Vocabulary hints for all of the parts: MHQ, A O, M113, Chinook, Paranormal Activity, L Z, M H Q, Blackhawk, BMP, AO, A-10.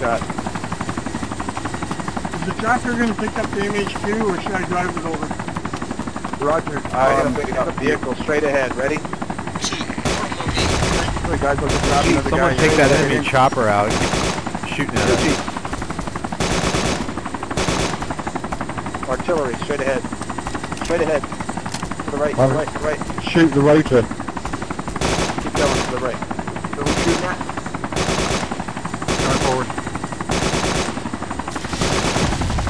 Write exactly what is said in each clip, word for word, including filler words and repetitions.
shot. Is the chopper going to pick up the M H Q, or should I drive it over? Roger. I am picking up the vehicle straight ahead. Ready? Hey guys, look at the Jeez, someone guy. Take that enemy in. Chopper out. Shooting at us. Artillery, straight ahead. Straight ahead. To the right, to the right, to the right. Shoot the rotor. Keep going to the right. So we're shooting at? Turn forward.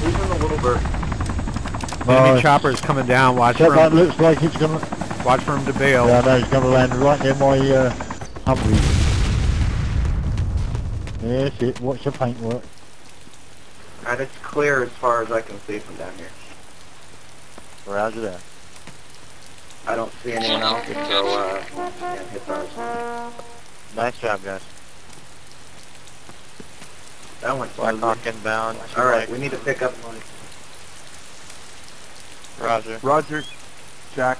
Losing the little bird. The enemy right. Chopper's coming down. Watch that for that him. That looks like he's going to... Watch for him to bail. Yeah, I know. He's going to land right near my... Uh, Yes, it. Watch the paintwork. And it's clear as far as I can see from down here. Roger that. I don't see anyone else until uh, yeah, hit ours. Nice job, guys. That one's Blackhawk inbound. All right, we need to pick up one. Roger. Roger. Jack.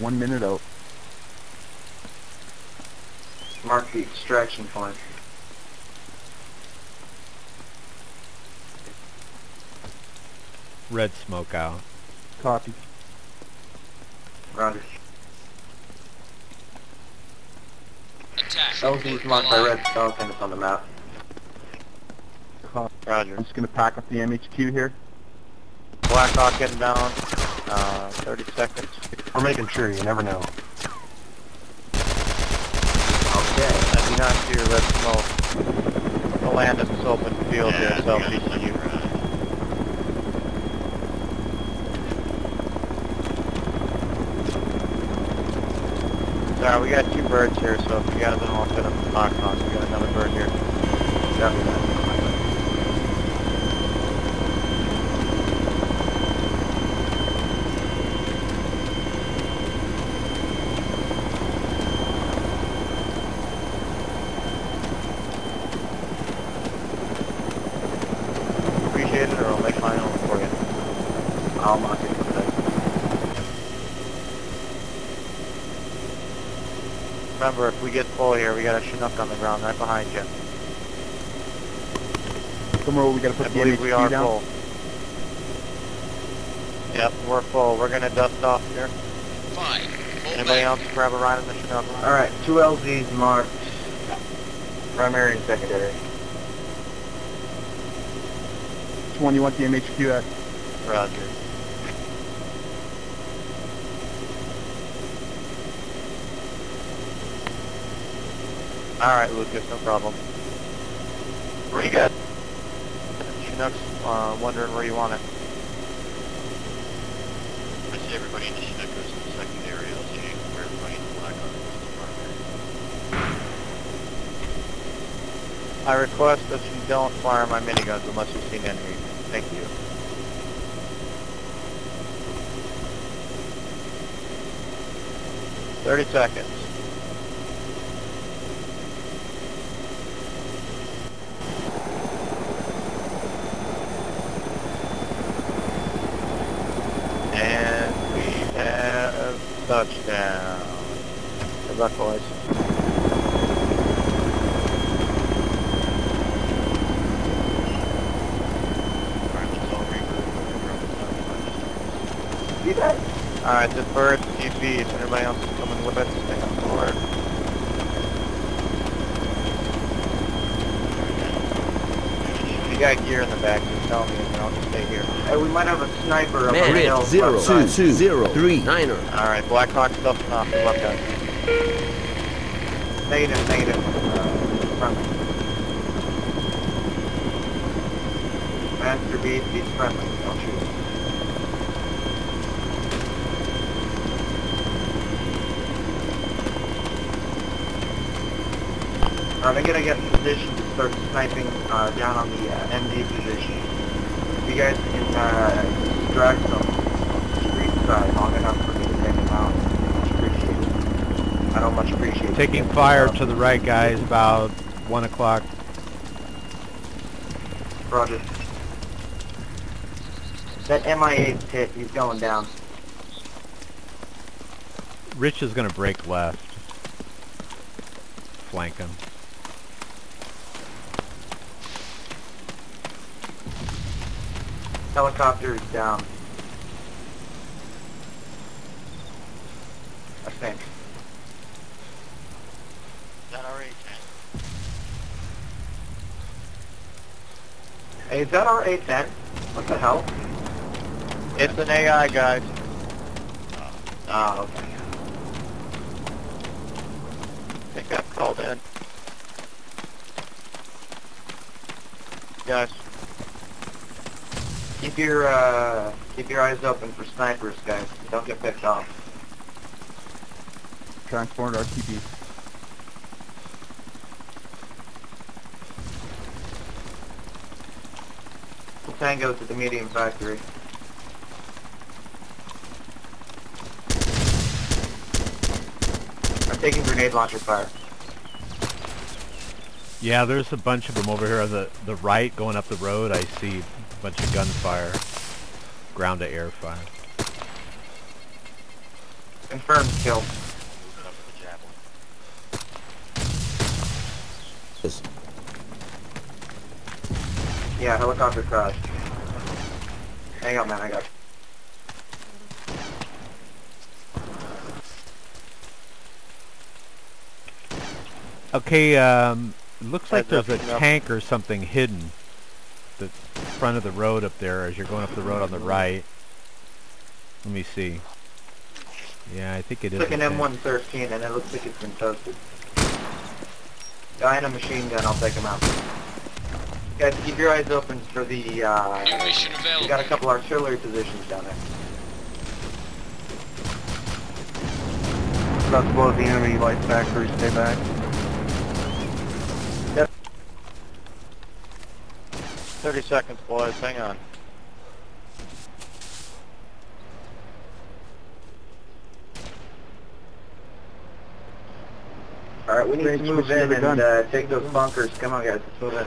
One minute out. Mark the extraction point. Red smoke out. Copy. Roger. Attack. L Z is marked by red smoke and it's on the map. Copy. Roger. I'm just going to pack up the M H Q here. Blackhawk getting down. Uh, thirty seconds. We're making sure, you never know. Not here, red smoke. The land is open field yeah, here, southeast of you. Sorry, we got two birds here, so if you guys don't want to put them knock on, we got another bird here. Copy Remember, if we get full here, we got a Chinook on the ground right behind you. Somewhere we got to put I the believe M H Q we are down. Full. Yep, we're full. We're gonna dust off here. Fine. Anybody else grab a ride on the Chinook? All right, two L Zs marked, primary and secondary. Which one you want the M H Q at? Roger. Alright, Lucas, no problem. Pretty good. Chinook's uh, wondering where you want it. I see everybody in the Chinook goes to the secondary L Z, where everybody in the Blackhawk goes to primary. I request that you don't fire my miniguns unless you've seen enemy. Thank you. thirty seconds. Touchdown. Good luck, boys. See that? Alright, the bird T P, if anybody else is coming with us, stay on board. If you got gear in the back, just tell me and I'll just stay here. Hey, we might have a sniper up on the hill. Zero, two, two, zero, three, niner. Alright, Blackhawk stuff and off. Good luck, guys. Negative, negative. Uh, front. Master B, he's friendly. Don't shoot. Alright, I'm gonna get in position to start sniping uh, down on the uh, M D position. You guys can uh, distract them on the street side long enough for me to take them out. Much appreciated. I don't much appreciate taking it. Fire to the right, guys. About one o'clock. Roger. That M I A's hit. He's going down. Rich is going to break left. Flank him. Helicopter is down. I think. Is that our A ten? Hey, is that our A ten? What the hell? It's an A I, guys. Oh, oh okay. I think I'm called in. Guys. Keep your, uh, keep your eyes open for snipers, guys. Don't get picked off. Transport R T B. The Tango to the medium factory. I'm taking grenade launcher fire. Yeah, there's a bunch of them over here on the, the right going up the road. I see a bunch of gunfire. Ground to air fire. Confirmed kill. Yeah, helicopter crash. Hang on, man, I got you. Okay, um, it looks like there's a tank or something hidden the front of the road up there as you're going up the road on the right. Let me see. Yeah, I think it is. It's like an M one thirteen, and it looks like it's been toasted. Guy in a machine gun, I'll take him out. Guys, keep your eyes open for the, uh... we got a couple artillery positions down there. About to blow the enemy light factory, stay back. Yep. thirty seconds, boys, hang on. Alright, we need to move in and uh, take those bunkers. Come on, guys, let's move in.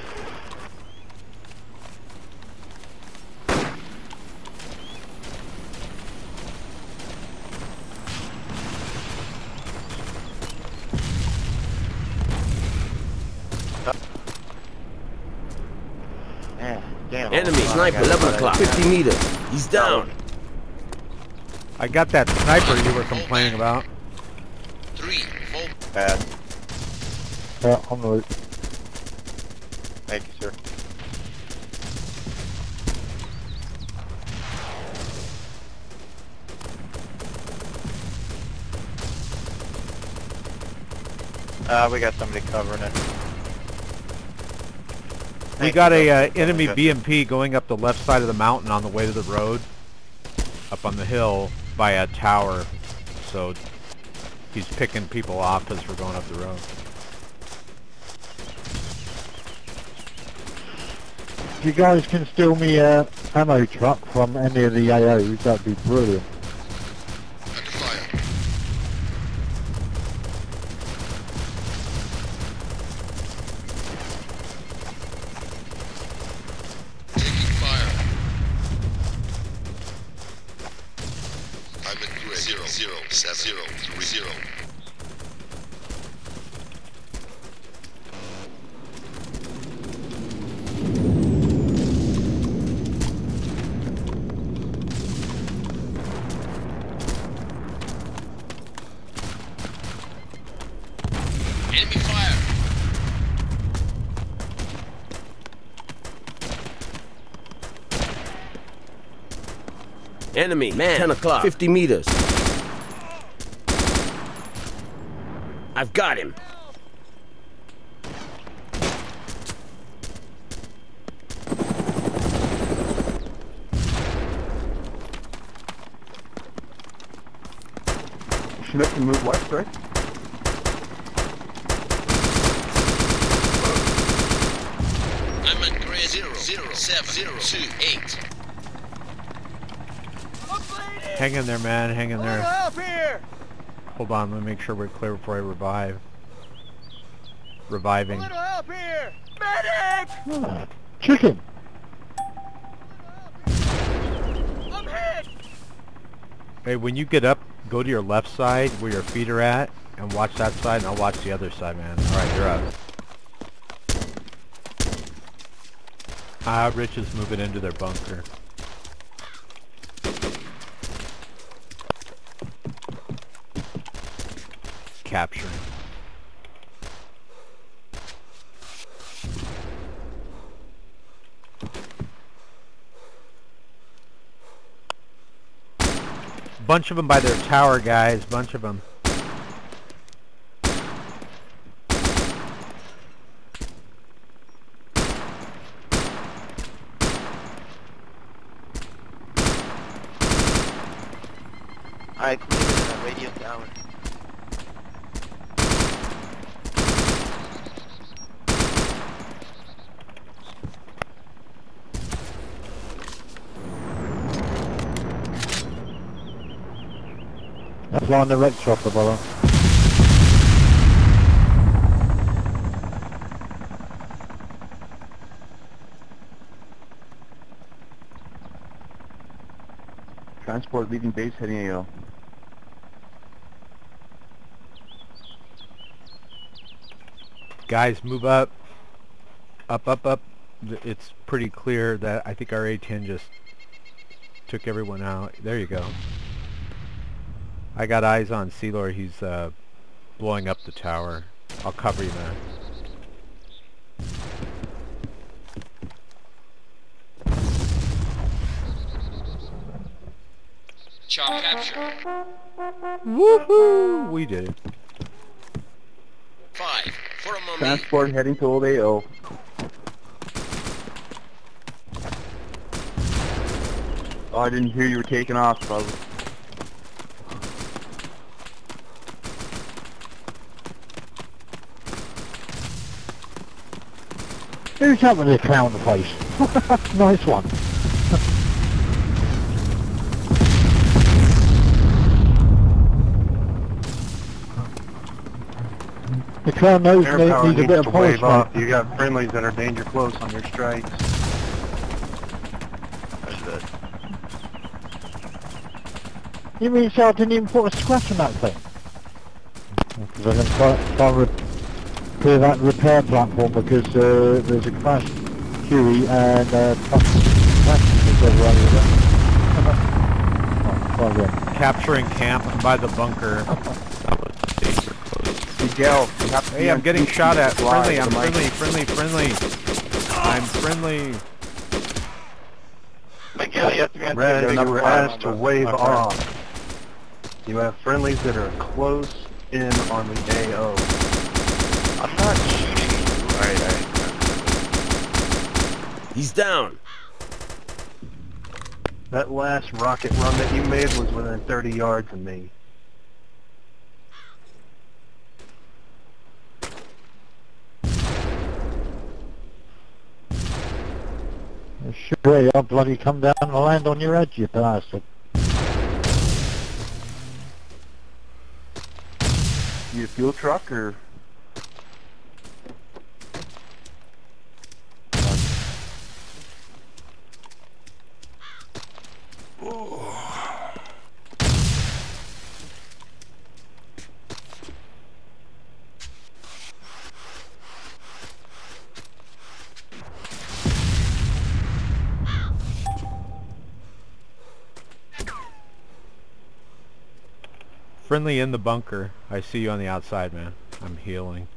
Man, damn. Enemy sniper, eleven o'clock, fifty meters. He's down. I got that sniper you were complaining about. Three, four. Bad. Yeah, on the route. Thank you, sir. Uh, we got somebody covering it. Thank we got a uh, enemy B M P going up the left side of the mountain on the way to the road, up on the hill by a tower. So he's picking people off as we're going up the road. If you guys can steal me a ammo truck from any of the A Os, that'd be brilliant. Enemy, man, ten o'clock, fifty meters. I've got him. Chinook can move left, right? I'm at grade zero zero seven zero two eight. Hang in there, man. Hang in there. Here. Hold on. Let me make sure we're clear before I revive. Reviving. Help here. Medic! Oh, chicken. I'm hit. Hey, when you get up, go to your left side where your feet are at, and watch that side, and I'll watch the other side, man. All right, you're up. Ah, Rich is moving into their bunker. capturing. Bunch of them by their tower, guys. Bunch of them. Alright, radio tower. That's one on the red chopper, brother. Transport leaving base, heading A O. Guys, move up. Up, up, up. It's pretty clear that I think our A ten just took everyone out. There you go. I got eyes on Sealor. He's uh, blowing up the tower. I'll cover you, man. Chop capture. Woohoo! We did it. Five for a moment. Transport heading to old A O. Oh, I didn't hear you were taking off, brother. Who's having a clown face? Nice one. The clown knows they need a bit of polish off. You got friendlies that are danger close on your strikes. That's it. You mean so I didn't even put a scratch on that thing? Because I didn't try, try clear that repair platform because uh, there's a crash Huey and uh, capturing camp by the bunker. Miguel, hey, I'm getting shot at. Friendly, I'm friendly, friendly, friendly. I'm friendly. Miguel, you have to be ready to wave off. You have friendlies that are close in on the A O. I'm not shooting you. Alright, alright. He's down. That last rocket run that you made was within thirty yards of me. Sure, I'll bloody come down and land on your edge, you bastard. You a fuel truck or... Friendly in the bunker. I see you on the outside, man. I'm healing.